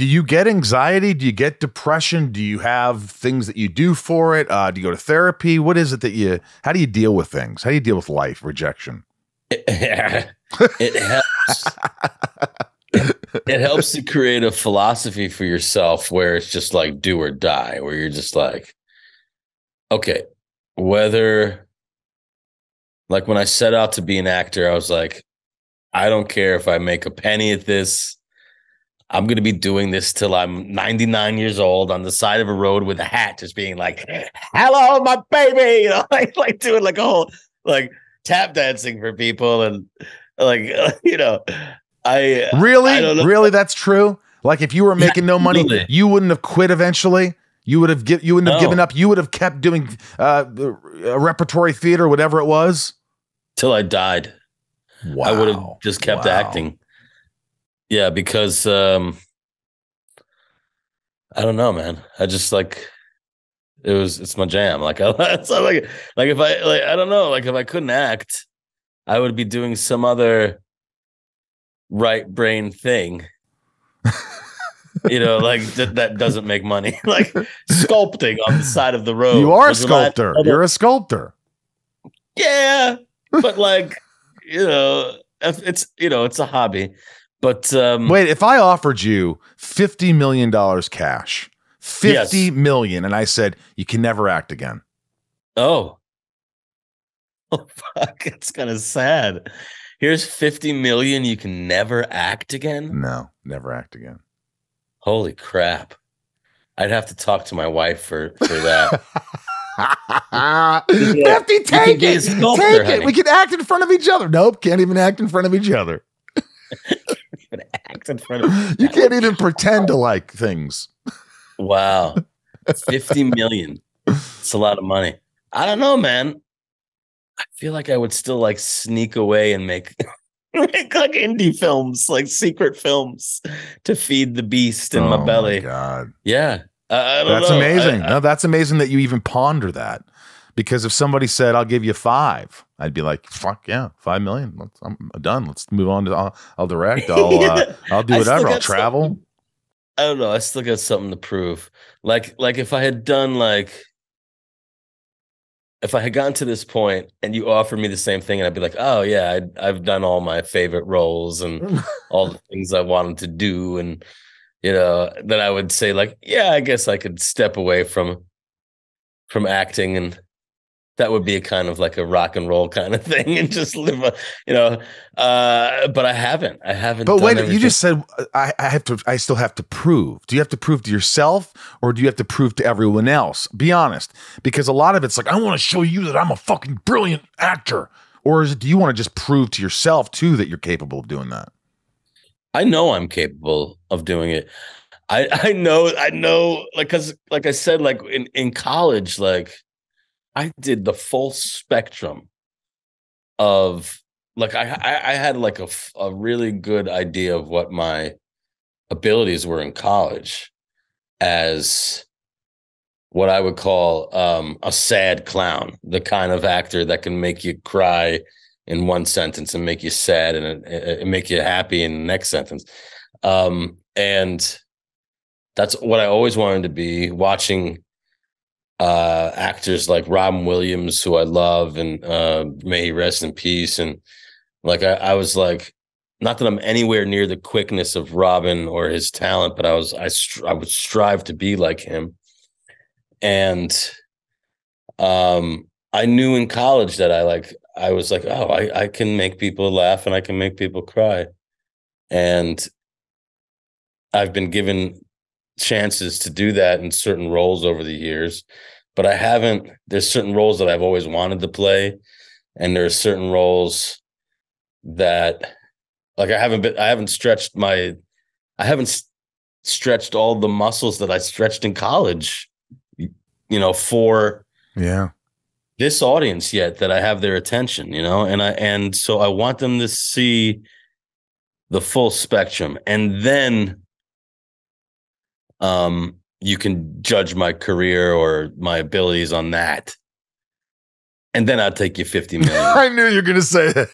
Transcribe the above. Do you get anxiety? Do you get depression? Do you have things that you do for it? Do you go to therapy? What is it that you, how do you deal with things? How do you deal with life, rejection? It helps to create a philosophy for yourself where it's just like do or die, where you're just like, okay, whether, like when I set out to be an actor, I was like, I don't care if I make a penny at this. I'm going to be doing this till I'm 99 years old on the side of a road with a hat, just being like, hello, my baby. You know, like doing like a whole, like tap dancing for people. And like, you know, I really, that's true. Like if you were making no money, really, you wouldn't have quit eventually. You wouldn't have given up. You would have kept doing repertory theater, whatever it was. Till I died. Wow. I would have just kept acting. Yeah, because I don't know, man. I just like it's my jam. Like if I couldn't act, I would be doing some other right brain thing. You know, like that doesn't make money. Like sculpting on the side of the road. You are a sculptor. You're a sculptor. Yeah, but like you know, it's a hobby. But wait, if I offered you $50 million cash, $50 million, and I said, you can never act again. Oh, fuck. It's kind of sad. Here's $50 million. You can never act again. No, never act again. Holy crap. I'd have to talk to my wife for that. 50, take it. Sculptor, take it. Honey. We can act in front of each other. Nope. Can't even act in front of each other. Act in front of you can't even pretend to like things. Wow. $50 million. It's a lot of money. I don't know, man. I feel like I would still like sneak away and make like indie films, like secret films to feed the beast in my belly. Oh my God. Yeah. I don't know. Amazing. No, that's amazing that you even ponder that. Because if somebody said, I'll give you $5 million, I'd be like, fuck yeah, $5 million. I'm done. Let's move on to, I'll direct. I'll do whatever. I'll travel. I don't know. I still got something to prove. Like if I had done, like, if I had gotten to this point and you offered me the same thing and I'd be like, oh yeah, I've done all my favorite roles and all the things I wanted to do. And, you know, then I would say like, yeah, I guess I could step away from acting, and that would be a kind of like a rock and roll kind of thing, and just live, you know. But I haven't. But wait, you just said I still have to prove. Do you have to prove to yourself, or do you have to prove to everyone else? Be honest, because a lot of it's like, I want to show you that I'm a fucking brilliant actor, or do you want to just prove to yourself too that you're capable of doing that? I know I'm capable of doing it. I know, like, cause like I said, like in college, like. I did the full spectrum of like I had like a really good idea of what my abilities were in college as what I would call a sad clown, the kind of actor that can make you cry in one sentence and make you sad and make you happy in the next sentence. And that's what I always wanted to be, watching actors like Robin Williams, who I love, and may he rest in peace. And like I was like, not that I'm anywhere near the quickness of Robin or his talent, but I would strive to be like him. And I knew in college that I was like, oh, I can make people laugh and I can make people cry. And I've been given chances to do that in certain roles over the years, but I haven't. There's certain roles that I've always wanted to play, and there are certain roles that like I haven't stretched all the muscles that I stretched in college, you know, for this audience yet, that I have their attention, you know. And so I want them to see the full spectrum, and then you can judge my career or my abilities on that. And then I'll take you $50 million. I knew you were going to say that.